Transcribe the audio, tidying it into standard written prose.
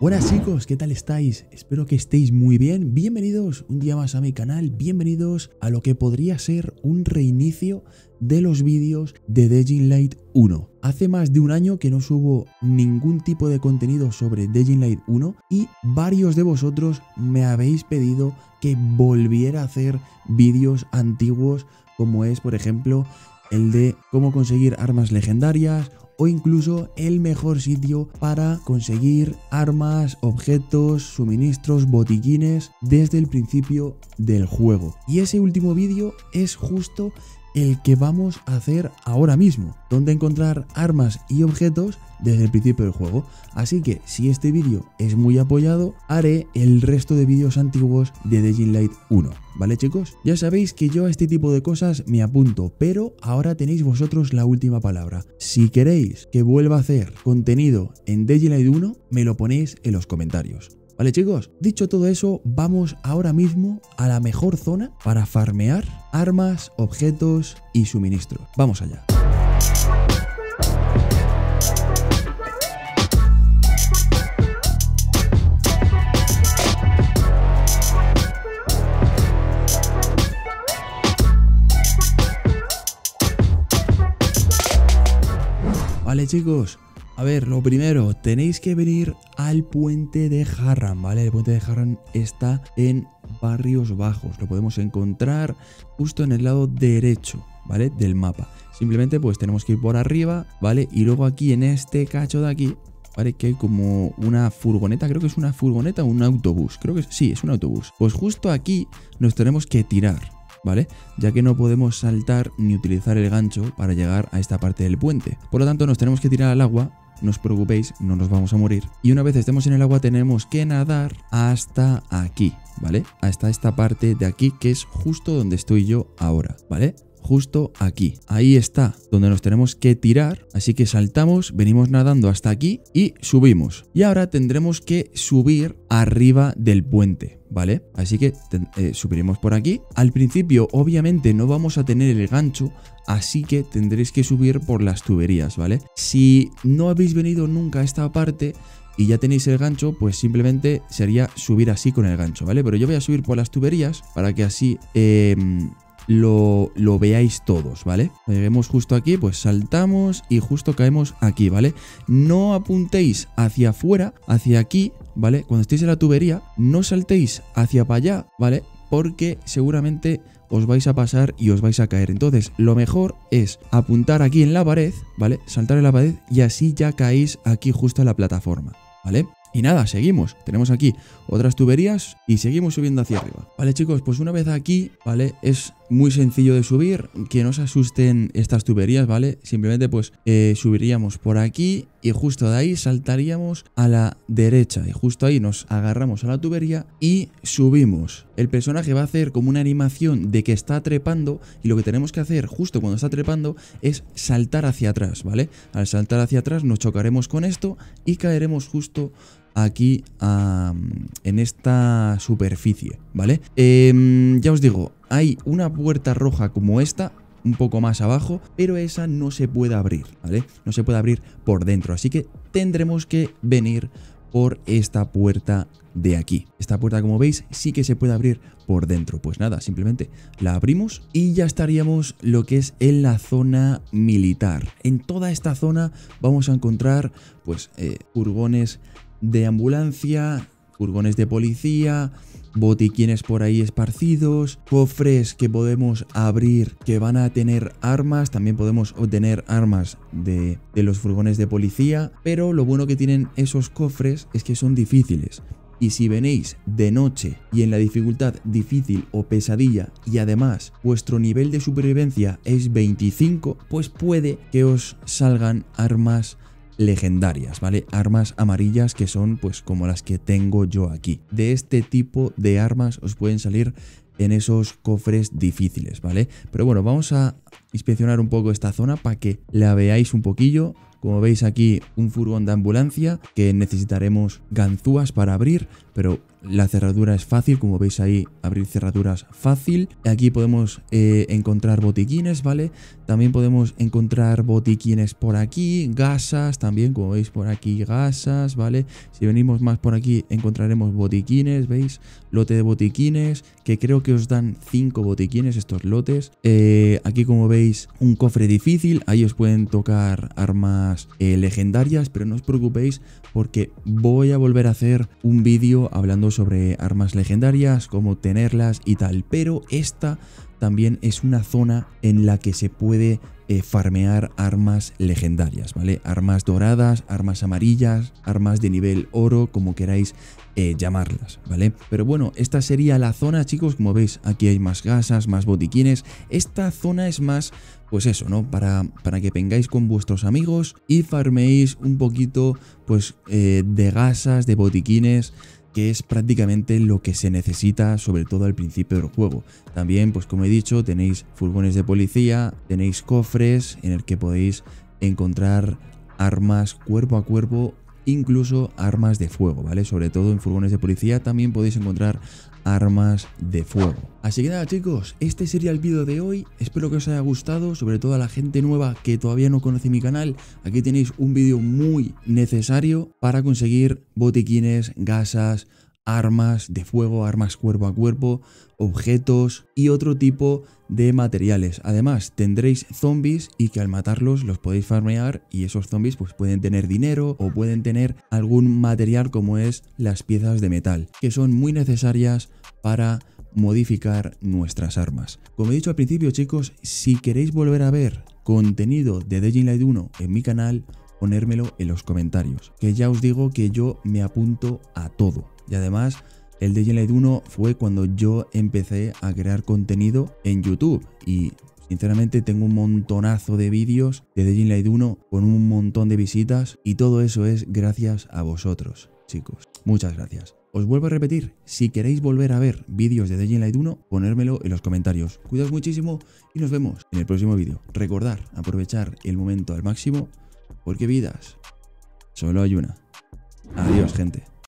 Buenas chicos, ¿qué tal estáis? Espero que estéis muy bien. Bienvenidos un día más a mi canal, bienvenidos a lo que podría ser un reinicio de los vídeos de Dying Light 1. Hace más de un año que no subo ningún tipo de contenido sobre Dying Light 1 y varios de vosotros me habéis pedido que volviera a hacer vídeos antiguos, como es por ejemplo el de cómo conseguir armas legendarias o incluso el mejor sitio para conseguir armas, objetos, suministros, botiquines desde el principio del juego. Y ese último vídeo es justo el que vamos a hacer ahora mismo, donde encontrar armas y objetos desde el principio del juego. Así que si este vídeo es muy apoyado, haré el resto de vídeos antiguos de Dying Light 1, ¿vale chicos? Ya sabéis que yo a este tipo de cosas me apunto, pero ahora tenéis vosotros la última palabra. Si queréis que vuelva a hacer contenido en Dying Light 1, me lo ponéis en los comentarios. Vale chicos, dicho todo eso, vamos ahora mismo a la mejor zona para farmear armas, objetos y suministros. Vamos allá. Vale chicos, a ver, lo primero, tenéis que venir al puente de Harran, ¿vale? El puente de Harran está en Barrios Bajos, lo podemos encontrar justo en el lado derecho, ¿vale? Del mapa. Simplemente pues tenemos que ir por arriba, ¿vale? Y luego aquí en este cacho de aquí, ¿vale? Que hay como una furgoneta, creo que es una furgoneta o un autobús, creo que sí, es un autobús. Pues justo aquí nos tenemos que tirar, ¿vale? Ya que no podemos saltar ni utilizar el gancho para llegar a esta parte del puente. Por lo tanto, nos tenemos que tirar al agua. No os preocupéis, no nos vamos a morir. Y una vez estemos en el agua, tenemos que nadar hasta aquí, ¿vale? Hasta esta parte de aquí, que es justo donde estoy yo ahora, ¿vale? Justo aquí. Ahí está donde nos tenemos que tirar. Así que saltamos, venimos nadando hasta aquí y subimos. Y ahora tendremos que subir arriba del puente, ¿vale? Así que subiremos por aquí. Al principio, obviamente, no vamos a tener el gancho, así que tendréis que subir por las tuberías, ¿vale? Si no habéis venido nunca a esta parte y ya tenéis el gancho, pues simplemente sería subir así con el gancho, ¿vale? Pero yo voy a subir por las tuberías para que así lo veáis todos, ¿vale? Lleguemos justo aquí, pues saltamos y justo caemos aquí, ¿vale? No apuntéis hacia afuera, hacia aquí, ¿vale? Cuando estéis en la tubería, no saltéis hacia para allá, ¿vale? Porque seguramente os vais a pasar y os vais a caer. Entonces, lo mejor es apuntar aquí en la pared, ¿vale? Saltar en la pared y así ya caéis aquí justo en la plataforma, ¿vale? Y nada, seguimos, tenemos aquí otras tuberías y seguimos subiendo hacia arriba. Vale chicos, pues una vez aquí, ¿vale? Es muy sencillo de subir, que no os asusten estas tuberías, ¿vale? Simplemente pues subiríamos por aquí y justo de ahí saltaríamos a la derecha y justo ahí nos agarramos a la tubería y subimos. El personaje va a hacer como una animación de que está trepando y lo que tenemos que hacer justo cuando está trepando es saltar hacia atrás, ¿vale? Al saltar hacia atrás nos chocaremos con esto y caeremos justo aquí en esta superficie, ¿vale? Ya os digo, hay una puerta roja como esta, un poco más abajo, pero esa no se puede abrir, ¿vale? No se puede abrir por dentro, así que tendremos que venir por esta puerta de aquí. Esta puerta, como veis, sí que se puede abrir por dentro. Pues nada, simplemente la abrimos y ya estaríamos lo que es en la zona militar. En toda esta zona vamos a encontrar pues furgones de ambulancia, furgones de policía, botiquines por ahí esparcidos, cofres que podemos abrir que van a tener armas, también podemos obtener armas de los furgones de policía, pero lo bueno que tienen esos cofres es que son difíciles. Y si venís de noche y en la dificultad difícil o pesadilla y además vuestro nivel de supervivencia es 25, pues puede que os salgan armas legendarias, ¿vale? Armas amarillas que son pues como las que tengo yo aquí. De este tipo de armas os pueden salir en esos cofres difíciles, ¿vale? Pero bueno, vamos a inspeccionar un poco esta zona para que la veáis un poquillo. Como veis aquí, un furgón de ambulancia que necesitaremos ganzúas para abrir, pero la cerradura es fácil, como veis ahí, abrir cerraduras fácil. Aquí podemos encontrar botiquines, ¿vale? También podemos encontrar botiquines por aquí, gasas también, como veis por aquí, gasas, ¿vale? Si venimos más por aquí encontraremos botiquines, ¿veis? Lote de botiquines, que creo que os dan 5 botiquines estos lotes. Aquí como veis, un cofre difícil, ahí os pueden tocar armas legendarias, pero no os preocupéis porque voy a volver a hacer un vídeo hablando sobre armas legendarias, cómo tenerlas y tal, pero esta también es una zona en la que se puede farmear armas legendarias, ¿vale? Armas doradas, armas amarillas, armas de nivel oro, como queráis llamarlas, ¿vale? Pero bueno, esta sería la zona, chicos, como veis aquí hay más gasas, más botiquines. Esta zona es más, pues eso, ¿no? Para que vengáis con vuestros amigos y farmeéis un poquito, pues, de gasas, de botiquines, que es prácticamente lo que se necesita, sobre todo al principio del juego. También, pues como he dicho, tenéis furgones de policía, tenéis cofres en el que podéis encontrar armas cuerpo a cuerpo, incluso armas de fuego, ¿vale? Sobre todo en furgones de policía también podéis encontrar armas de fuego. Así que nada, chicos, este sería el vídeo de hoy. Espero que os haya gustado, sobre todo a la gente nueva que todavía no conoce mi canal. Aquí tenéis un vídeo muy necesario para conseguir botiquines, gasas, armas de fuego, armas cuerpo a cuerpo, objetos y otro tipo de materiales. Además, tendréis zombies y que al matarlos los podéis farmear y esos zombies pues pueden tener dinero o pueden tener algún material como es las piezas de metal, que son muy necesarias para modificar nuestras armas. Como he dicho al principio, chicos, si queréis volver a ver contenido de Dying Light 1 en mi canal, ponérmelo en los comentarios, que ya os digo que yo me apunto a todo. Y además, el Dying Light 1 fue cuando yo empecé a crear contenido en YouTube y sinceramente tengo un montonazo de vídeos de Dying Light 1 con un montón de visitas y todo eso es gracias a vosotros, chicos. Muchas gracias. Os vuelvo a repetir, si queréis volver a ver vídeos de Dying Light 1, ponérmelo en los comentarios. Cuidaos muchísimo y nos vemos en el próximo vídeo. Recordad aprovechar el momento al máximo porque vidas solo hay una. Adiós, gente.